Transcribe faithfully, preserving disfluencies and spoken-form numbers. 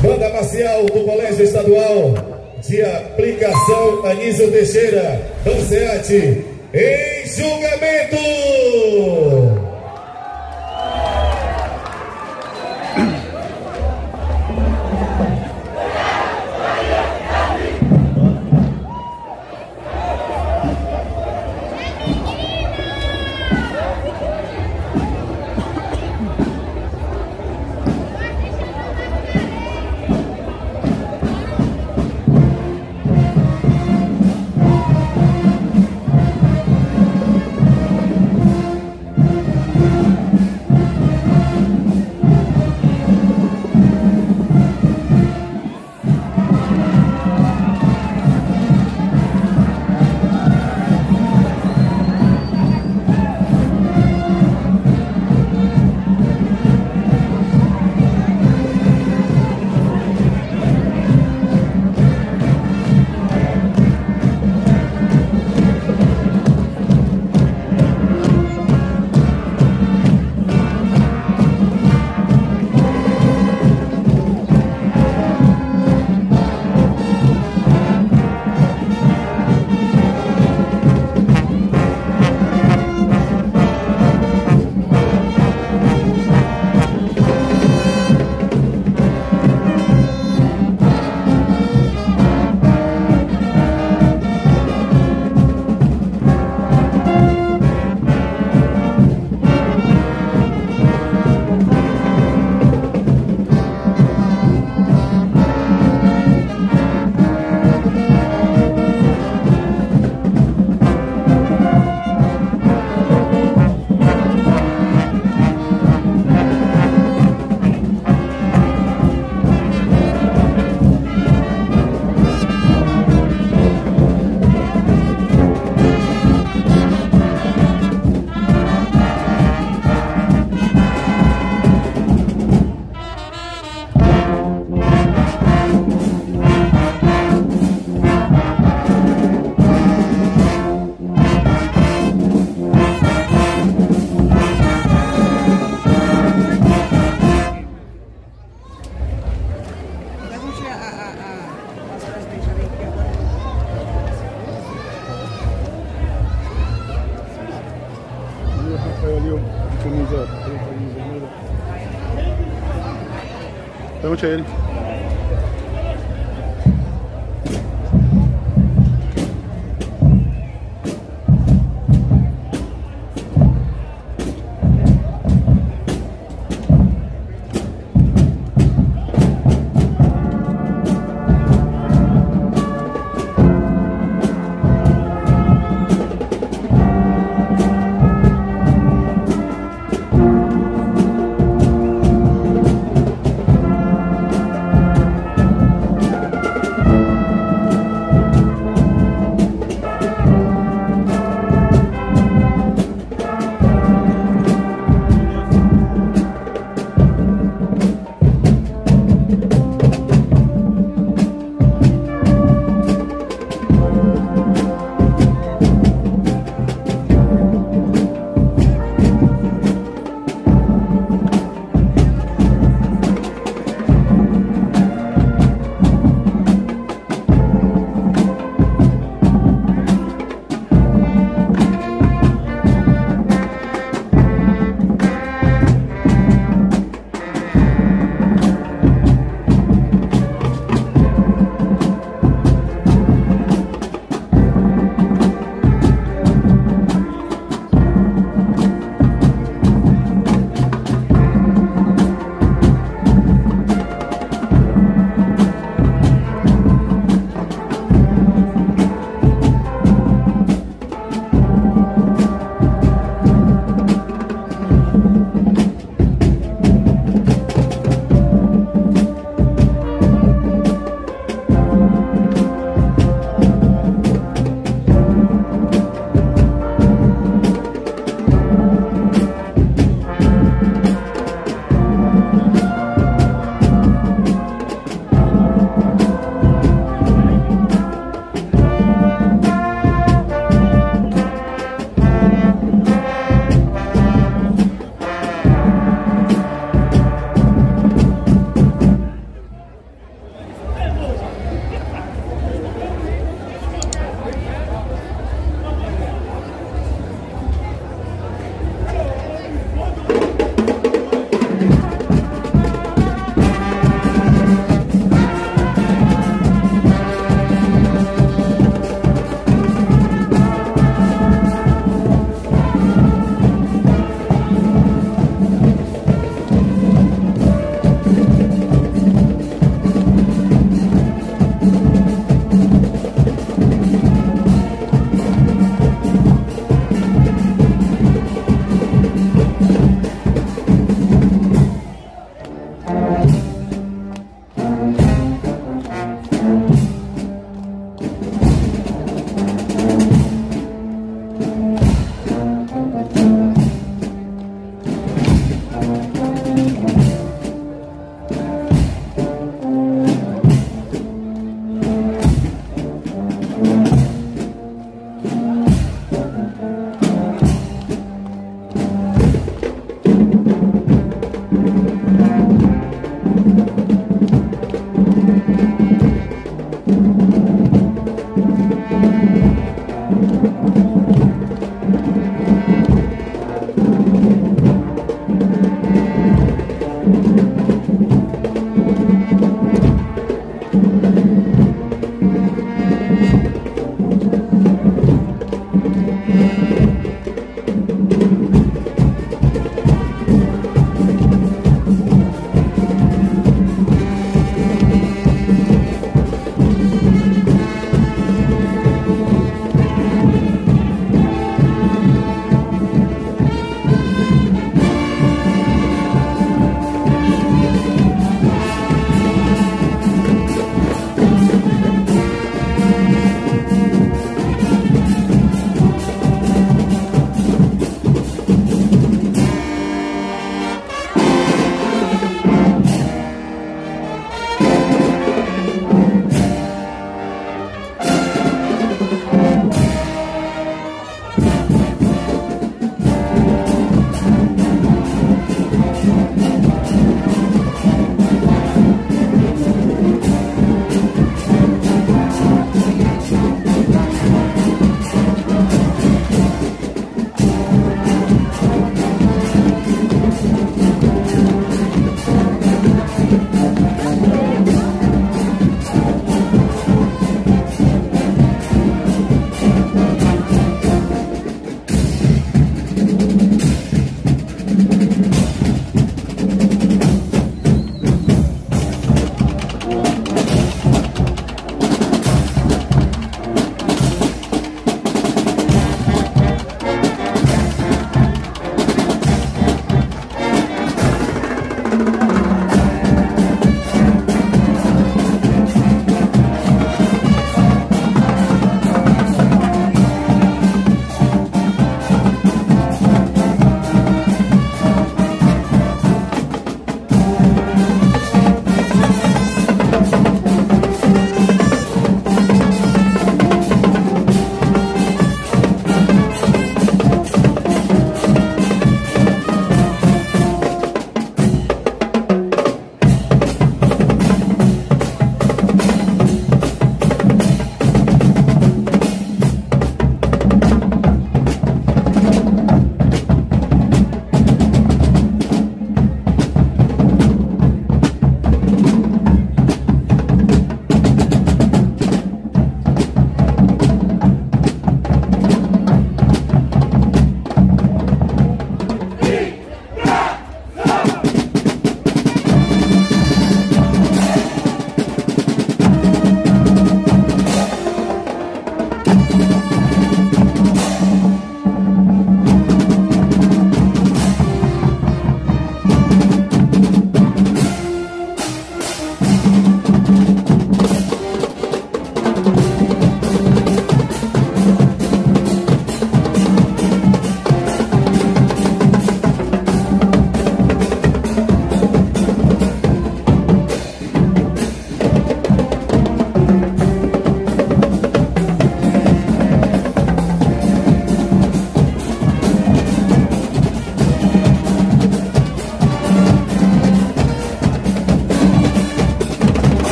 Banda Marcial do Colégio Estadual de Aplicação Anísio Teixeira, Banseate, em julgamento! Pergunte a ele.